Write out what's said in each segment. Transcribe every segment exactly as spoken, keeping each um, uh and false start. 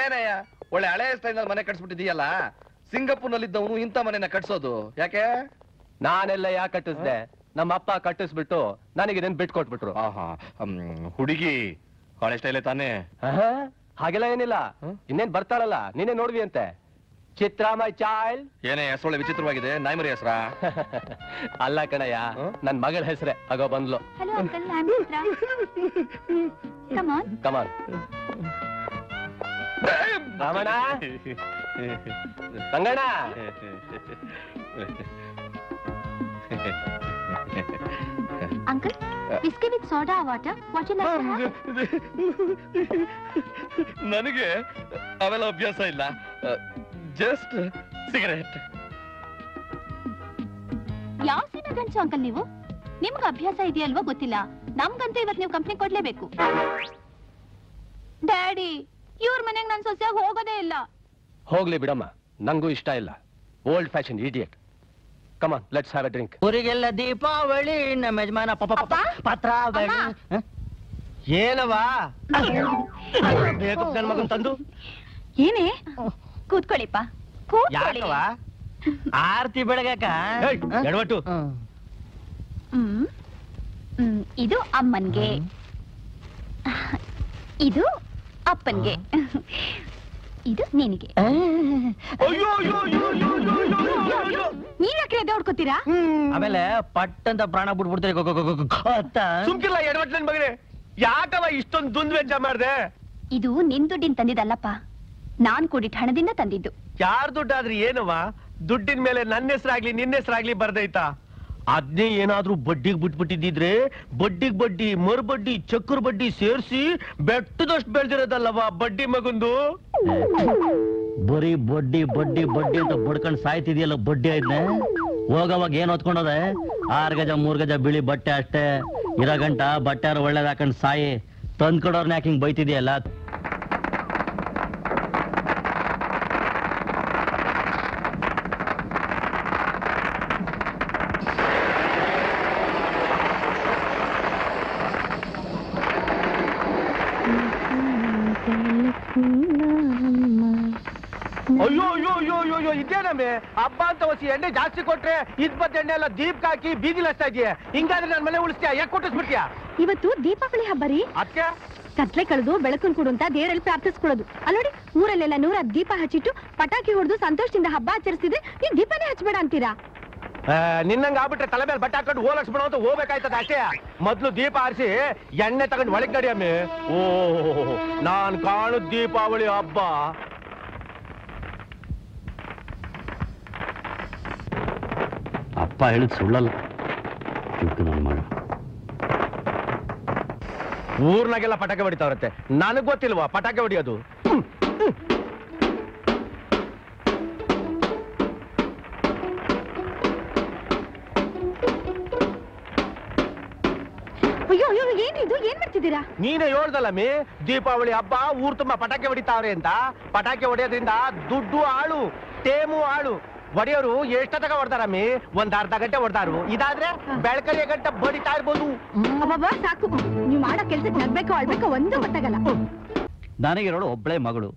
ಏನಯ್ಯ ಒಳ್ಳೆ ಹಳೆ ಸ್ಟೈಲ್ನಲ್ಲಿ ಮನೆ ಕಟ್ಸ್ಬಿಟ್ಟಿದೀಯಲ್ಲ. ಸಿಂಗಾಪುರ್ನಲ್ಲಿ ಇದ್ದವನು ಇಂಥ ಮನೆನ ಕಟ್ಸೋದು ಯಾಕೆ? ನಾನೆಲ್ಲ ಯಾಕೆ ಕಟ್ಟಿಸ್ದೆ, ನಮ್ಮ ಅಪ್ಪ ಕಟ್ಟಿಸ್ಬಿಟ್ಟು ನನಗೆ ಇದನ್ನ ಬಿಟ್ಕೊಟ್ಬಿಟ್ರು. ಹುಡುಗಿ ಹಳೆ ಸ್ಟೈಲೇ ತಾನೇ? ಹಾಗೆಲ್ಲ ಏನಿಲ್ಲ, ಇನ್ನೇನ್ ಬರ್ತಾಳಲ್ಲ ನೀನೇ ನೋಡ್ವಿ ಅಂತೆ. Chitra my child. ಏನೇ ಹೆಸರು ವಿಚಿತ್ರವಾಗಿದೆ, ನಾಯ್ಮರಿ ಹೆಸರ? ಅಲ್ಲ ಕಣಯ್ಯ, ನನ್ ಮಗಳ ಹೆಸರೇ. ಆಗೋ ಬಂದ್ಲು. Come on Ramanna Sanganna. Uncle, whiskey with soda or water? What you like to have? ನನಗೆ ಅವೆಲ್ಲ ಅಭ್ಯಾಸ ಇಲ್ಲ. Just cigarette. ಯಾವ ಸಿನ ಗಂಟು ಅಂಕಲ್ ನೀವು? ನಿಮ್ಗೆ ಅಭ್ಯಾಸ ಇದೆಯಲ್ವಾ ಗೊತ್ತಿಲ್ಲ, ನಮ್ಗಂತೂ ಇವತ್ತು ನೀವು ಕಂಪ್ನಿ ಕೊಡ್ಲೇಬೇಕು. ಡ್ಯಾಡಿ, ಇವ್ರ ಮನೆಗೆ ನನ್ನ ಸೊಸೆಯಾಗಿ ಹೋಗೋದೇ ಇಲ್ಲ. ಹೋಗ್ಲಿ ಬಿಡಮ್ಮ, ನಂಗೂ ಇಷ್ಟ ಇಲ್ಲ. Old fashion idiot. Come on, let's have a drink. ಊರಿಗೆಲ್ಲ ದೀಪಾವಳಿ, ನಮ್ಮ ಯಜಮಾನ ಪಾಪ ಪಾತ್ರ ಏನವಾ ಬೇಕಪ್ಪ ನನ್ನ ಮಗನ್ ತಂದು. ಏನೇ ಕೂತ್ಕೊಳ್ಳಿಪ್ಪ, ಕೂತ್ಕೊಳ್ಳಿವಾ ಆರ್ತಿ ಬೆಳಗಾಕ ಎಡವಟ್ಟು. ಇದು ಅಮ್ಮನ್ಗೆ, ಇದು ಅಪ್ಪನ್ಗೆ, ಇದು ನಿನಗೆ. ನೀವ್ ಯಾಕೆ ಅದೇ ಹೊಡ್ಕೋತೀರಾ? ಆಮೇಲೆ ಪಟ್ ಅಂತ ಪ್ರಾಣ ಬಿಟ್ಬಿಡ್ತೀರಿ. ಸುಮ್ಕಿಲ್ಲ ಎಡವಟ್ ನನ್ ಮಗನೇ, ಯಾಕವ ಇಷ್ಟೊಂದು ದುಂದ್ವೆಜ್ಜ ಮಾಡ್ದೆ? ಇದು ನಿನ್ ದುಡ್ಡಿನ ತಂದಿದ್ದಲ್ಲಪ್ಪ, ನಾನ್ ಕೂಡಿಟ್ಟ ಹಣದಿಂದ ತಂದಿದ್ದು. ಯಾರ್ ದುಡ್ಡಾದ್ರೂ ಏನವ, ದುಡ್ಡಿನ ಮೇಲೆ ನನ್ನ ಹೆಸರಾಗ್ಲಿ ನಿನ್ನ ಹೆಸರಾಗ್ಲಿ ಬರ್ದೈತ. ಅದ್ನೇ ಏನಾದ್ರೂ ಬಡ್ಡಿಗೆ ಬಿಟ್ಬಿಟ್ಟಿದ್ರೆ ಬಡ್ಡಿಗ್ ಬಡ್ಡಿ, ಮರ್ ಬಡ್ಡಿ, ಚಕ್ಕರ್ ಬಡ್ಡಿ ಸೇರಿಸಿ ಬೆಟ್ಟದಷ್ಟು ಬೆಳೆದಿರೋದಲ್ಲವಾ ಬಡ್ಡಿ ಮಗುಂದು. ಬರೀ ಬಡ್ಡಿ ಬಡ್ಡಿ ಬಡ್ಡಿ ಅಂತ ಬಡ್ಕೊಂಡು ಸಾಯ್ತಿದ್ಯಲ್ಲ ಬಡ್ಡಿ ಐತೆ. ಹೋಗವಾಗ ಏನ್ ಹೊತ್ಕೊಂಡೋದೆ? ಆರ್ ಗಜ ಮೂರ್ ಗಜ ಬಿಳಿ ಬಟ್ಟೆ ಅಷ್ಟೇ. ಇರೋ ಗಂಟ ಬಟ್ಟೆ ಅವ್ರು ಒಳ್ಳೇದ್ ಹಾಕೊಂಡು ಸಾಯಿ. ತಂದ್ಕೊಡೋರ್ನ ಯಾಕೆ ಹಿಂಗ್ ಬೈತಿದ್ಯಲ್ಲ? ಹಬ್ಬ ಅಂತ ಹೊಸಿ ಎಣ್ಣೆ ಜಾಸ್ತಿ ಕೊಟ್ರೆ ಇಪ್ಪತ್ ಎಣ್ಣೆ ಎಲ್ಲ ದೀಪ ಹಾಕಿ ಬೀದಿಲ್ ಹಚ್ತಾ ಇದೀಯ. ಹಿಂಗಾದ್ರೆ ನನ್ ಮನೆ ಉಳಿಸ್ತೀಯ, ಯಾಕೆ ಕೊಟ್ಟಿಸ್ಬಿಡ್ತೀಯ? ಇವತ್ತು ದೀಪಾವಳಿ ಹಬ್ಬ ರೀ. ಅದಕ್ಕೆ ಕತ್ಲೆ ಕಳೆದು ಬೆಳಕನ್ ಕೊಡು ಅಂತ ದೇವರಲ್ಲಿ ಪ್ರಾರ್ಥಿಸ್ಕೊಳ್ಳೋದು. ಅಲ್ಲಿ ನೋಡಿ ಊರಲ್ಲೆಲ್ಲ ನೂರ ದೀಪ ಹಚ್ಚಿಟ್ಟು ಪಟಾಕಿ ಹೊಡೆದು ಸಂತೋಷದಿಂದ ಹಬ್ಬ ಆಚರಿಸಿದ್ರೆ ನೀನ್ ದೀಪನೇ ಹಚ್ಬೇಡ ಅಂತೀರಾ? ನಿನ್ನಂಗ ಆಗ್ಬಿಟ್ರೆ ತಲೆ ಮೇಲೆ ಬಟ್ಟೆ ಹಾಕೊಂಡು ಹೋಲಕ್ಸ್ಬಿಡ ಅಂತ ಹೋಗ್ಬೇಕಾಯ್ತದ ಅಷ್ಟೇ. ಮೊದ್ಲು ದೀಪ ಆರಿಸಿ ಎಣ್ಣೆ ತಗೊಂಡು ಒಳಗ್ ನಡಿ ಅಮ್ಮೆ. ಓ ನಾನ್ ಕಾಣು ದೀಪಾವಳಿ ಹಬ್ಬ. ಅಪ್ಪ ಹೇಳಿದ್ ಸುಳ್ಳಲ್ಲ. ಊರ್ನಾಗೆಲ್ಲ ಪಟಾಕಿ ಹೊಡಿತಾವ್ರತ್ತೆ, ನನಗ್ ಗೊತ್ತಿಲ್ವಾ ಪಟಾಕಿ ಹೊಡಿಯೋದು? ನೀನೇ ಹೇಳ್ದಲ್ಲ ಮೀ, ದೀಪಾವಳಿ ಹಬ್ಬ ಊರ್ ತುಂಬಾ ಪಟಾಕಿ ಹೊಡಿತಾವ್ರೆ ಅಂತ. ಪಟಾಕಿ ಹೊಡೆಯೋದ್ರಿಂದ ದುಡ್ಡು ಹಾಳು, ಟೇಮು ಹಾಳು. ಒಡೆಯವರು ಎಷ್ಟ ತಗ ಹೊಡ್ದಾರಮ್ಮಿ? ಒಂದ್ ಅರ್ಧ ಗಂಟೆ ಹೊಡ್ದಾರು. ಇದಾದ್ರೆ ಬೆಳಕರಿಯ ಗಂಟೆ ಬಡಿತಾ ಇರ್ಬೋದು. ಸಾಕು, ನೀವ್ ಮಾಡೋ ಕೆಲ್ಸಕ್ಕೆ ನಗ್ಬೇಕು ಅಳ್ಬೇಕು ಒಂದು ಗೊತ್ತಾಗಲ್ಲ. ನನಗಿರೋಳು ಒಬ್ಳೆ ಮಗಳು,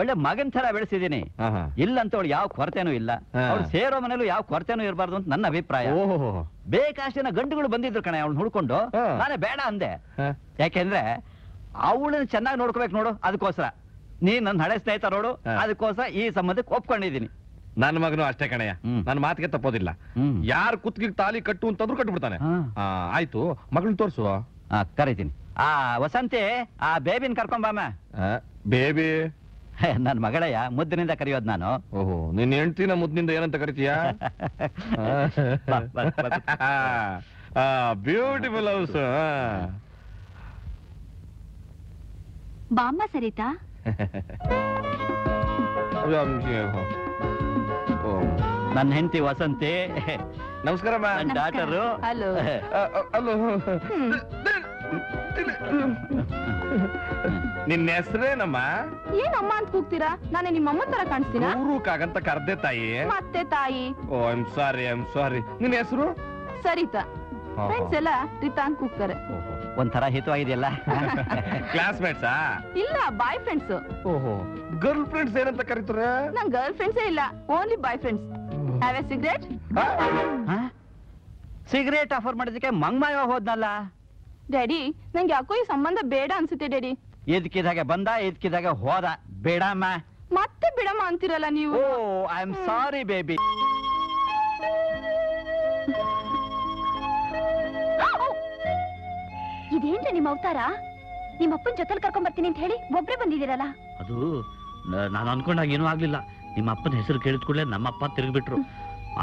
ಒಳ್ಳೆ ಮಗನ್ ತರ ಬೆಳೆಸಿದೀನಿ. ಇಲ್ಲಂತ ಅವಳು ಯಾವ ಕೊರತೆನೂ ಇಲ್ಲ. ಅವ್ರು ಸೇರೋ ಮನೇಲೂ ಯಾವ ಕೊರತೆನೂ ಇರಬಾರ್ದು ಅಂತ ನನ್ನ ಅಭಿಪ್ರಾಯ. ಬೇಕಾಷ್ಟು ಜನ ಗಂಡುಗಳು ಬಂದಿದ್ರು ಕಣೆ ಅವ್ಳು ಹುಡ್ಕೊಂಡು. ನಾನೇ ಬೇಡ ಅಂದೆ, ಯಾಕೆಂದ್ರೆ ಅವಳನ್ನ ಚೆನ್ನಾಗಿ ನೋಡ್ಕೋಬೇಕು ನೋಡು. ಅದಕ್ಕೋಸ್ಕರ ನೀನ್ ನನ್ನ ಹಳೆ ಸ್ನೇಹಿತ ನೋಡು, ಅದಕ್ಕೋಸ್ಕರ ಈ ಸಂಬಂಧಕ್ಕೆ ಒಪ್ಕೊಂಡಿದೀನಿ. ನನ್ನ ಮಗನು ಅಷ್ಟೇ ಕಣಯ್ಯ, ನನ್ನ ಮಾತಿಗೆ ತಪ್ಪೋದಿಲ್ಲ. ಯಾರು ಕುತ್ತಿಗೆ ತಾಲಿ ಕಟ್ಟು ಅಂತಂದ್ರು ಕಟ್ಬಿಡ್ತಾನೆ. ಆಯ್ತು, ಮಗಳನ್ನ ತೋರ್ಸು. ಕರೀತೀನಿ. ಆ ವಸಂತಿ, ಆ ಬೇಬಿನ ಕರ್ಕೊಂಬಾಮ. ಬೇಬಿ ನನ್ ಮಗಳಯ್ಯ, ಮುದ್ದಿನಿಂದ ಕರೆಯೋದ್ ನಾನು. ಓಹೋ, ನೀನ್ ಹೆಂಡ್ತಿನ ಮುದ್ದಿನಿಂದ ಏನಂತ ಕರಿತೀಯ? Beautiful house. ಬಾಮ್ಮ ಸರಿತಾ? ನನ್ನ ಹೆಂಡತಿ ವಸಂತಿ. ನಮಸ್ಕಾರ. ನನ್ನ ಡಾಟರು. Hello hello. ನಿನ್ನ ಹೆಸರೇನಮ್ಮ? ಏನಮ್ಮ ಅಂತ ಕೂಗ್ತೀರಾ? ನಾನೇ ನಿಮ್ಮಮ್ಮ ತರ ಕಾಣಿಸ್ತೀನಾ? ಊರುಕಾಗಂತ ಕರ್ದೆ ತಾಯಿ. ಮತ್ತೆ ತಾಯಿ. Oh I am sorry I am sorry. ನಿನ್ನ ಹೆಸರು? ಸರಿತಾ. friends ಎಲ್ಲ ರಿತಾಂಕ್ ಕೂಗ್ತಾರೆ ಒಂಥರ ಹೇತು ಆಗಿದೆಯಲ್ಲ ಕ್ಲಾಸ್ಮೇಟ್ಸಾ ಇಲ್ಲ ಬಾಯ್ ಫ್ರೆಂಡ್ಸ್ ಓಹೋ ಗರ್ಲ್ ಫ್ರೆಂಡ್ಸ್ ಏನಂತ ಕರೀತಾರೆ ನನ್ನ ಗರ್ಲ್ ಫ್ರೆಂಡ್ಸ್ ಇಲ್ಲ only boy friends have a cigarette ಹಾ ಸಿಗರೇಟ್ ಆಫರ್ ಮಾಡಿದಕ್ಕೆ ಮಂಗಮಯ ಹೋದ್ನಲ್ಲ ಡ್ಯಾಡಿ ನನಗೆ ಯಾಕೋ ಈ ಸಂಬಂಧ ಬೇಡ ಅನ್ಸುತ್ತೆ ಡ್ಯಾಡಿ ಎದಕಿದಾಗೆ ಬಂದ ಎದಕಿದಾಗೆ ಹೋದ ಬೇಡಮ್ಮ ಮತ್ತೆ ಬಿಡಮ್ಮ ಅಂತಿರಲ್ಲ ನೀವು oh I am sorry baby ಇದೇನ್ರಿ ನಿಮ್ಮ ಅವತಾರ ನಿಮ್ಮ ಅಪ್ಪನ ಜೊತೆಲಿ ಕರ್ಕೊಂಡ್ ಬರ್ತೀನಿ ಅಂತ ಹೇಳಿ ಒಬ್ರೇ ಬಂದಿದ್ದೀರಲ್ಲ ಅದು ನಾನು ಅನ್ಕೊಂಡಾಗ ಏನೂ ಆಗ್ಲಿಲ್ಲ ನಿಮ್ಮ ಅಪ್ಪನ ಹೆಸರು ಕೇಳಿದ ಕೂಡಲೇ ನಮ್ಮಪ್ಪ ತಿರುಗಿಬಿಟ್ರು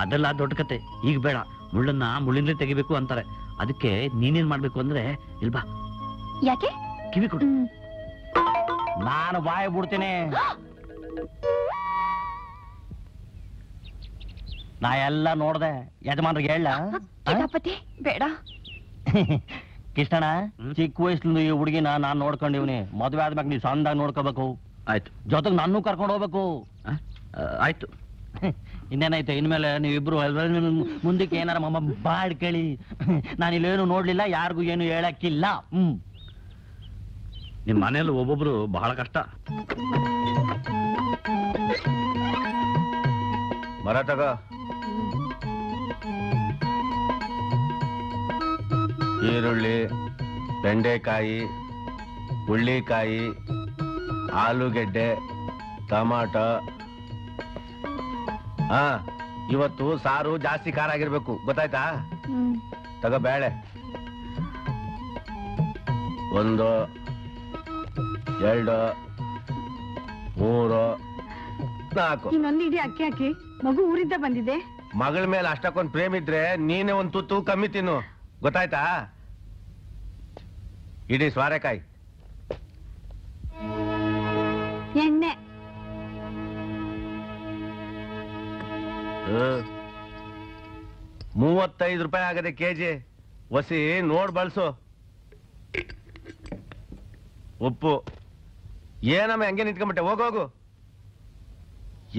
ಅದೆಲ್ಲ ದೊಡ್ಡ ಕತೆ ಈಗ ಬೇಡ ಮುಳ್ಳನ್ನ ಮುಳ್ಳಿಂದಲೇ ತೆಗಿಬೇಕು ಅಂತಾರೆ ಅದಕ್ಕೆ ನೀನೇನ್ ಮಾಡ್ಬೇಕು ಅಂದ್ರೆ ಇಲ್ವಾ ಯಾಕೆ ಕಿವಿ ಕೊಡು ನಾನು ಬಾಯಿ ಬಿಡ್ತೇನೆ ನಾ ಎಲ್ಲ ನೋಡ್ದೆ ಯಜಮಾನ್ರಿಗೆ ಹೇಳ ಬೇಡ ಕೃಷ್ಣಣ್ಣ ಚಿಕ್ಕ ವಯಸ್ಸಿಂದ ಈ ಹುಡುಗಿನ ನಾನ್ ನೋಡ್ಕೊಂಡಿವ್ನಿ ಮದ್ವೆ ಆದ್ಮ್ಯಾಗ ನೀವ್ ಸಣ್ಣದಾಗ ನೋಡ್ಕೋಬೇಕು ಆಯ್ತು ಜೊತೆಗೆ ನನ್ನೂ ಕರ್ಕೊಂಡು ಹೋಗ್ಬೇಕು ಆಯ್ತು ಇನ್ನೇನೈತೆ ಇನ್ಮೇಲೆ ನೀವಿಬ್ರು ಮುಂದಕ್ಕೆ ಏನಾರ ಮಮ್ಮ ಬಾಡ್ ಕೇಳಿ ನಾನು ಇಲ್ಲೇನು ನೋಡ್ಲಿಲ್ಲ ಯಾರಿಗೂ ಏನು ಹೇಳಕ್ಕಿಲ್ಲ ಹ್ಮ್ ನಿಮ್ ಮನೇಲಿ ಒಬ್ಬೊಬ್ರು ಬಹಳ ಕಷ್ಟ ಮರಾಟಗ ಈರುಳ್ಳಿ ಬೆಂಡೆಕಾಯಿ ಹುಳ್ಳಿಕಾಯಿ ಆಲೂಗೆಡ್ಡೆ ಟಮಾಟ ಹಾ ಇವತ್ತು ಸಾರು ಜಾಸ್ತಿ ಖಾರ ಆಗಿರ್ಬೇಕು ಗೊತ್ತಾಯ್ತಾ ತಗೋ ಬೇಳೆ ಒಂದು ಎರಡು ಮೂರು ನಾಲ್ಕು ಇನ್ನೊಂದು ಇಡೀ ಅಕ್ಕಿ ಹಾಕಿ ಮಗು ಊರಿಂದ ಬಂದಿದೆ ಮಗಳ ಮೇಲೆ ಅಷ್ಟಕ್ಕೊಂದು ಪ್ರೇಮ್ ಇದ್ರೆ ನೀನೇ ಒಂದು ತುತ್ತು ಕಮ್ಮಿ ತಿನ್ನು ಗೊತ್ತಾಯ್ತಾ ಇಡೀ ಸ್ವಾರೆಕಾಯಿ ಎಣ್ಣೆ ಮೂವತ್ತೈದು ರೂಪಾಯಿ ಆಗದೆ ಕೆಜಿ ಒಸಿ ನೋಡ್ ಬಳಸು ಉಪ್ಪು ಏನಮ್ಮ ಹೆಂಗೆ ನಿಂತ್ಕೊಂಡ್ಬಿಟ್ಟೆ ಹೋಗೋಗು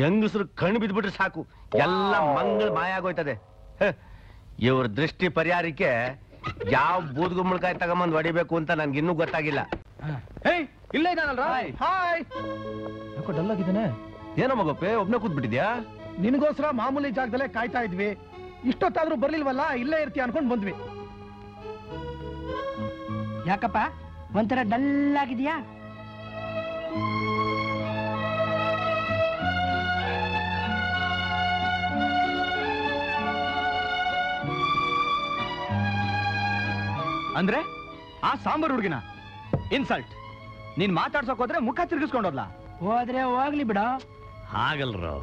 ಹೆಂಗಸರು ಕಣ್ಣು ಬಿದ್ಬಿಟ್ರೆ ಸಾಕು ಎಲ್ಲ ಮಂಗಳ ಮಾಯ ಆಗೋಯ್ತದೆ ಇವ್ರ ದೃಷ್ಟಿ ಪರಿಹಾರಕ್ಕೆ ಯಾವ ಬೂದ್ ಗುಂಬಳಕಾಯಿ ತಗೊಂಬಂದ್ ಹೊಡಿಬೇಕು ಅಂತ ನನ್ಗೆ ಇನ್ನೂ ಗೊತ್ತಾಗಿಲ್ಲ ಇಲ್ಲೇ ಇದ್ದಾನಲ್ರಾಗಿದ್ದಾನೆ ಏನೋ ಮಗಪ್ಪೆ ಒಬ್ನೇ ಕೂತ್ಬಿಟ್ಟಿದ್ಯಾ ನಿನ್ಗೋಸ್ಕರ ಮಾಮೂಲಿ ಜಾಗದಲ್ಲೇ ಕಾಯ್ತಾ ಇದ್ವಿ ಇಷ್ಟೊತ್ತಾದ್ರೂ ಬರ್ಲಿಲ್ವಲ್ಲ ಇಲ್ಲೇ ಇರ್ತೀಯ ಅನ್ಕೊಂಡ್ ಬಂದ್ವಿ ಯಾಕಪ್ಪ ಒಂಥರ ಡಲ್ ಆಗಿದ್ಯಾ ಅಂದ್ರೆ ಆ ಸಾಂಬಾರ್ ಹುಡುಗಿನ ಇನ್ಸಲ್ಟ್ ನೀನ್ ಮಾತಾಡ್ಸೋಕ್ ಹೋದ್ರೆ ಮುಖ ತಿರ್ಗಿಸ್ಕೊಂಡೋದ್ಲ ಹೋದ್ರೆ ಹೋಗ್ಲಿ ಬಿಡ ಹಾಗಲ್ರು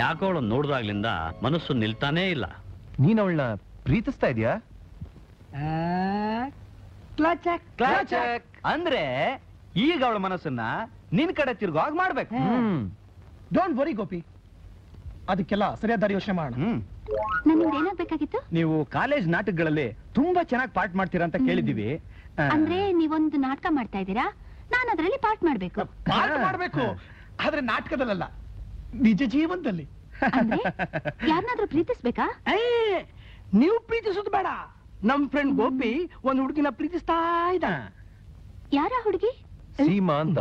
ಯಾಕೋ ಅವಳು ನೋಡ್ದಾಗ್ಲಿಂದ ಮನಸ್ಸು ನಿಲ್ತಾನೇ ಇಲ್ಲ ನೀನ್ ಅವಳನ್ನ ಪ್ರೀತಿಸ್ತಾ ಇದೀಯಾ ಅಂದ್ರೆ ಈಗ ಅವಳ ಮನಸ್ಸನ್ನ ನಿನ್ ಕಡೆ ತಿರ್ಗೋ ಹಾಗೆ ಮಾಡ್ಬೇಕು ಡೋಂಟ್ ವರಿ ಗೋಪಿ ಅದಕ್ಕೆಲ್ಲ ಸರಿಯಾದ ಯೋಚನೆ ಮಾಡೋಣ ಏನಾಗಬೇಕಾಗಿತ್ತು ನೀವು ಕಾಲೇಜ್ ನಾಟಕಗಳಲ್ಲಿ ತುಂಬಾ ಚೆನ್ನಾಗಿ ಪಾರ್ಟ್ ಮಾಡ್ತೀರಾ ಅಂತ ಕೇಳಿದೀವಿ ಅಂದ್ರೆ ನೀವೊಂದು ನಾಟಕ ಮಾಡ್ತಾ ಇದ್ದೀರಾ ನಾನು ಅದರಲ್ಲಿ ಪಾರ್ಟ್ ಮಾಡ್ಬೇಕು ಪಾರ್ಟ್ ಮಾಡ್ಬೇಕು ಆದ್ರೆ ನಾಟಕದಲ್ಲ ನಿಜ ಜೀವನದಲ್ಲಿ ಯಾರನ್ನಾದ್ರೂ ಪ್ರೀತಿಸ್ಬೇಕಾ ನೀವು ಪ್ರೀತಿಸೋದು ಬೇಡ ನಮ್ ಫ್ರೆಂಡ್ ಗೋಪಿ ಒಂದ್ ಹುಡುಗಿನ ಪ್ರೀತಿಸ್ತಾ ಇದ್ದ ಯಾರ ಹುಡುಗಿ ಸೀಮಾ ಅಂತ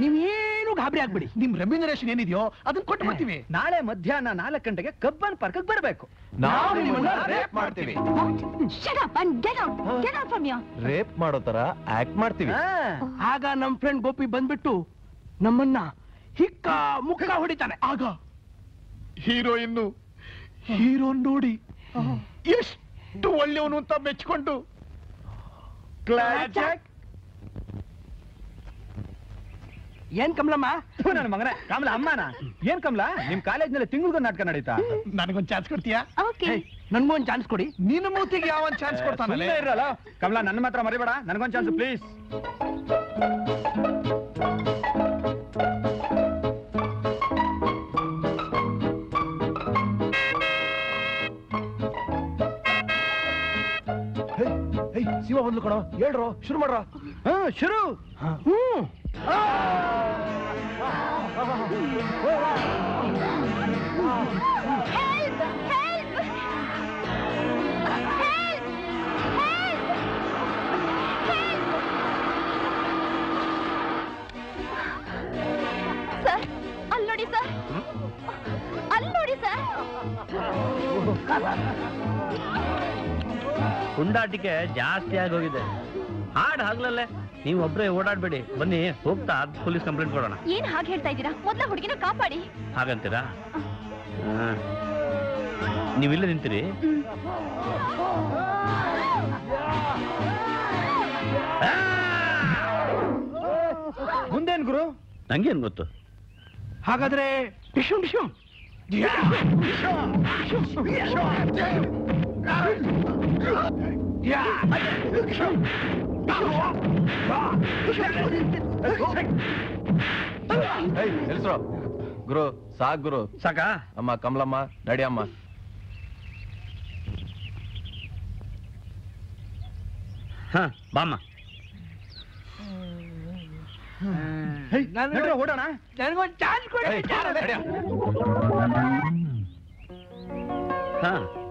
ನೀವೇನು ಗಾಬರಿ ಆಗ್ಬಿಡಿ ನಿಮ್ ರೆಮ್ಯುನರೇಷನ್ ಏನಿದೆಯೋ ಅದನ್ನ ಕೊಟ್ಟು ಬರ್ತೀವಿ ನಾಳೆ ಮಧ್ಯಾಹ್ನ ನಾಲ್ಕು ಗಂಟೆಗೆ ಕಬ್ಬನ್ ಪಾರ್ಕ್ ಬರಬೇಕು ರೇಪ್ ಮಾಡೋ ತರ ಆಕ್ಟ್ ಮಾಡ್ತೀವಿ ಆಗ ನಮ್ ಫ್ರೆಂಡ್ ಗೋಪಿ ಬಂದ್ಬಿಟ್ಟು ನಮ್ಮನ್ನ ಹಿಕ್ಕ ಮುಖ ಹೊಡಿತಾನೆ ಆಗ ಹೀರೋಯಿನ್ ಹೀರೋ ನೋಡಿ ಎಷ್ಟು ಒಳ್ಳೆಯವನು ಅಂತ ಮೆಚ್ಕೊಂಡು ಏನ್ ಕಮಲಮ್ಮ ನನ್ನ ಮಗನ ಕಮಲ ಅಮ್ಮನ ಏನ್ ಕಮಲ ನಿಮ್ ಕಾಲೇಜ್ ನಲ್ಲಿ ತಿಂಗಳಿಗೊಂದು ನಾಟಕ ನಡೀತಾ ನನಗೊಂದ್ ಚಾನ್ಸ್ ಕೊಡ್ತೀಯಾ ನನ್ಗೊಂದ್ ಚಾನ್ಸ್ ಕೊಡಿ ನಿನ್ನ ಮೂತಿಗೆ ಯಾವೊಂದ್ ಚಾನ್ಸ್ ಕೊಡ್ತಾನೆ ಇರಲ್ಲ ಕಮಲ ನನ್ನ ಮಾತ್ರ ಮರಿಬೇಡ ನನ್ಗೊಂದ್ ಚಾನ್ಸ್ ಪ್ಲೀಸ್ ಶಿವ ಬಂದ್ಲು ಕಣೋ ಹೇಳ್ರೋ ಶುರು ಮಾಡ್ರ ಹಾ ಶುರು ಹ್ಮ್ Help! Help! ಕುಂಡಾಟಿಕೆ ಜಾಸ್ತಿ ಆಗೋಗಿದೆ. ಹಾಡ್ ಆಗ್ಲಲ್ಲೇ ನೀವೊಬ್ರೆ ಓಡಾಡ್ಬೇಡಿ, ಬನ್ನಿ ಹೋಗ್ತಾ ಪೊಲೀಸ್ ಕಂಪ್ಲೇಂಟ್ ಕೊಡೋಣ. ಏನ್ ಹಾಗೆ ಹೇಳ್ತಾ ಇದ್ದೀರಾ? ಮೊದಲ ಹುಡುಗಿನ ಕಾಪಾಡಿ. ಹಾಗಂತೀರಾ? ನೀವಿಲ್ಲ ನಿಂತೀರಿ. ಮುಂದೇನ್ ಗುರು? ನಂಗೇನ್ ಗೊತ್ತು. ಹಾಗಾದ್ರೆ ಟಿಶು ಟಿಶು ಎಲ್ಸೋ ಗುರು ಸಾಕ್ ಗುರು ಸಾಕ. ಅಮ್ಮ ಕಮಲಮ್ಮ ನಡಿಯಮ್ಮ. ಹಾ ಬಾಮ್ಮ ಓಡೋಣ. ನನಗೊಂದು ಚಾನ್ಸ್ ಕೊಡಿ.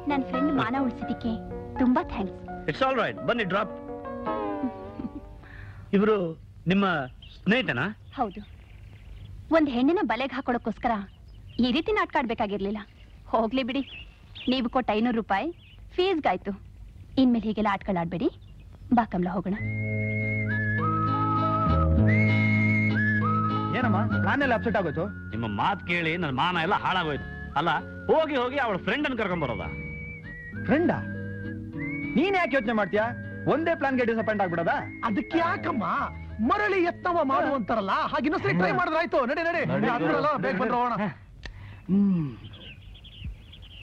ನನ್ನ ಫ್ರೆಂಡ್ ಮಾನ ಉಳಿಸಿದಕ್ಕೆ ತುಂಬಾ ಥ್ಯಾಂಕ್ಸ್. ಇಟ್ಸ್ ಆಲ್ ರೈಟ್, ಬನ್ನಿ ಡ್ರಾಪ್. ಇವರು ನಿಮ್ಮ ಸ್ನೇಹಿತನ? ಹೌದು. ಒಂದು ಹೆಣ್ಣಿನ ಬಲೆಗೆ ಹಾಕೊಳ್ಳೋಕ್ಕೋಸ್ಕರ ಈ ರೀತಿ ನಾಟಕ ಆಡ್ಬೇಕಾಗಿರ್ಲಿಲ್ಲ. ಹೋಗ್ಲಿ ಬಿಡಿ, ನೀವು ಕೊಟ್ಟ ಐನೂರು ರೂಪಾಯಿ ಫೀಸ್ಗಾಯ್ತು. ಇನ್ಮೇಲೆ ಹೀಗೆಲ್ಲ ಆಟಗಳಾಡ್ಬೇಡಿ. ಬಾ ಕಮಲ, ಹೋಗೋಣ. ಏನಮ್ಮ ಪ್ಲಾನ್ ಎಲ್ಲ ಅಪ್ಸೆಟ್ ಆಗೋಯ್ತು? ನಿಮ್ಮ ಮಾತು ಕೇಳಿ ನನ್ನ ಮಾನ ಎಲ್ಲ ಹಾಳಾಗೋಯ್ತು. ಅಲ್ಲ, ಹೋಗಿ ಹೋಗಿ ಅವಳ ಫ್ರೆಂಡ್ ಅನ್ನು ಕರ್ಕೊಂಡ್ಬರೋದ? ಫ್ರೆಂಡ? ನೀನ್ ಯಾಕೆ ಯೋಚನೆ ಮಾಡ್ತೀಯಾ? ಒಂದೇ ಪ್ಲಾನ್ಗೆ ಡಿಸಪಾಯಿಂಟ್ ಆಗ್ಬಿಡೋದ? ಅದಕ್ಕೆ ಯಾಕಮ್ಮ ಮರಳಿ ಯತ್ನವ ಮಾಡುವಂತಾರಲ್ಲ, ಹಾಗೆ ಇನ್ನೊಂದ್ಸರಿ ಟ್ರೈ ಮಾಡಿದ್ರಾಯ್ತು. ನಡಿ ನಡಿ, ಬೇಗ ಬಂದ್ರೋಣ. ಹ್ಮ್